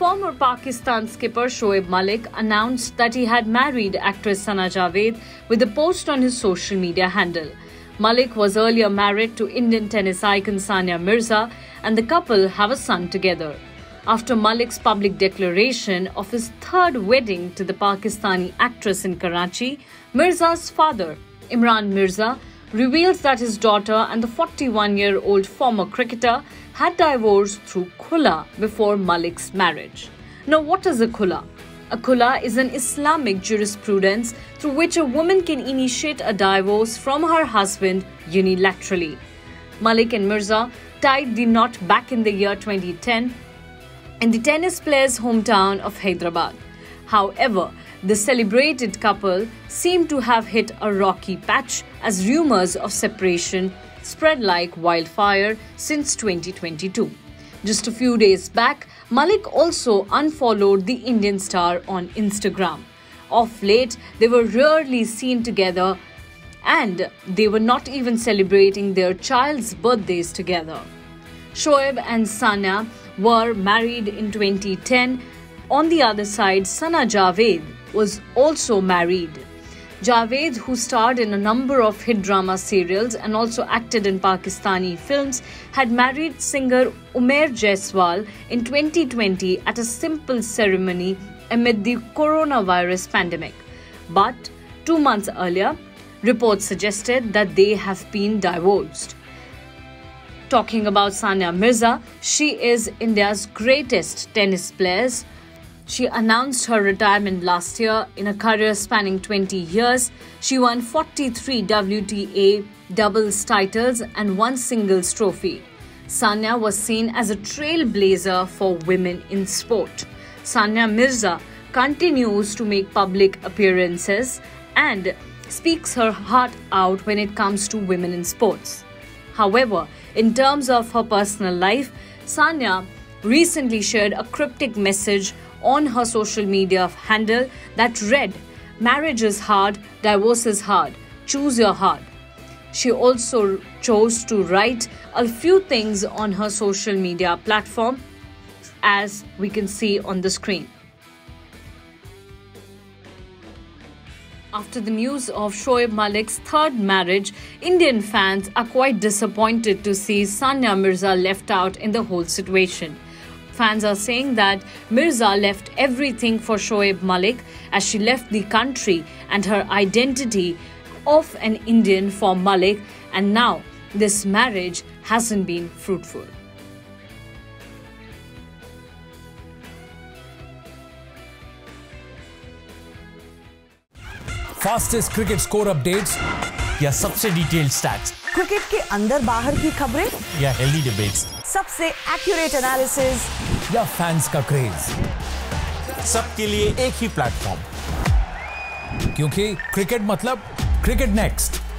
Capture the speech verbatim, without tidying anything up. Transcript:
Former Pakistan skipper Shoaib Malik announced that he had married actress Sana Javed with a post on his social media handle. Malik was earlier married to Indian tennis icon Sania Mirza, and the couple have a son together. After Malik's public declaration of his third wedding to the Pakistani actress in Karachi, Mirza's father, Imran Mirza, reveals that his daughter and the forty-one-year-old former cricketer had divorced through Khula before Malik's marriage. Now, what is a Khula? A Khula is an Islamic jurisprudence through which a woman can initiate a divorce from her husband unilaterally. Malik and Mirza tied the knot back in the year twenty ten in the tennis player's hometown of Hyderabad. However, the celebrated couple seemed to have hit a rocky patch as rumors of separation spread like wildfire since twenty twenty-two. Just a few days back, Malik also unfollowed the Indian star on Instagram. Of late, they were rarely seen together, and they were not even celebrating their child's birthdays together. Shoaib and Sana were married in twenty ten. On the other side, Sana Javed was also married. Javed, who starred in a number of hit drama serials and also acted in Pakistani films, had married singer Umair Jaiswal in twenty twenty at a simple ceremony amid the coronavirus pandemic. But two months earlier, reports suggested that they have been divorced. Talking about Sania Mirza, she is India's greatest tennis player. She announced her retirement last year. In a career spanning twenty years, she won forty-three W T A doubles titles and one singles trophy. Sania was seen as a trailblazer for women in sport. Sania Mirza continues to make public appearances and speaks her heart out when it comes to women in sports. However, in terms of her personal life, Sania recently shared a cryptic message on her social media handle that read, "Marriage is hard, divorce is hard, choose your heart." She also chose to write a few things on her social media platform, as we can see on the screen. After the news of Shoaib Malik's third marriage, Indian fans are quite disappointed to see Sania Mirza left out in the whole situation. Fans are saying that Mirza left everything for Shoaib Malik as she left the country and her identity of an Indian for Malik, and now this marriage hasn't been fruitful. Fastest cricket score updates या सबसे detailed stats, cricket के अंदर बाहर की खबरें या healthy debates, सबसे accurate analysis या फैंस का क्रेज, सबके लिए एक ही प्लेटफॉर्म, क्योंकि क्रिकेट मतलब क्रिकेट नेक्स्ट।